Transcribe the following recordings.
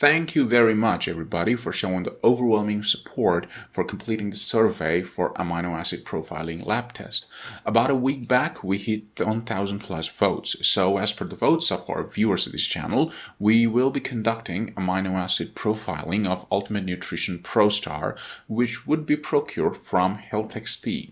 Thank you very much, everybody, for showing the overwhelming support for completing the survey for amino acid profiling lab test. About a week back, we hit 1,000 plus votes. So as per the votes of our viewers of this channel, we will be conducting amino acid profiling of Ultimate Nutrition ProStar, which would be procured from HealthXP.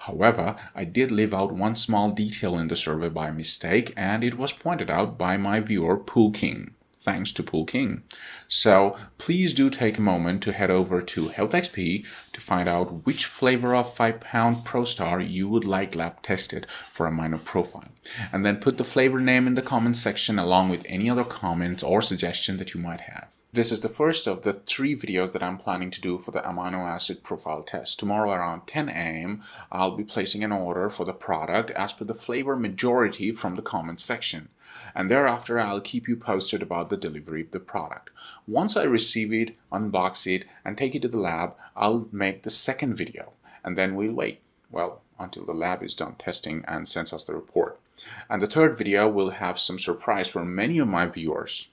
However, I did leave out one small detail in the survey by mistake, and it was pointed out by my viewer Pool King. Thanks to Pool King. So please do take a moment to head over to HealthXP to find out which flavor of 5-pound ProStar you would like lab tested for amino profile. And then put the flavor name in the comment section along with any other comments or suggestion that you might have. This is the first of the 3 videos that I'm planning to do for the amino acid profile test. Tomorrow around 10 a.m. I'll be placing an order for the product as per the flavor majority from the comment section. And thereafter I'll keep you posted about the delivery of the product. Once I receive it, unbox it, and take it to the lab, I'll make the second video. And then we'll wait, well, until the lab is done testing and sends us the report. And the third video will have some surprise for many of my viewers.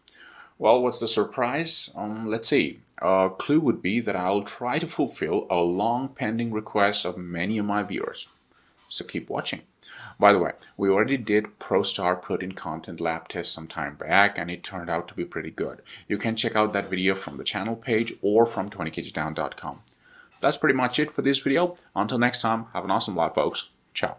Well, what's the surprise? Let's see. A clue would be that I'll try to fulfill a long pending request of many of my viewers. So keep watching. By the way, we already did ProStar protein content lab test some time back, and it turned out to be pretty good. You can check out that video from the channel page or from 20kgdown.com. That's pretty much it for this video. Until next time, have an awesome life, folks. Ciao.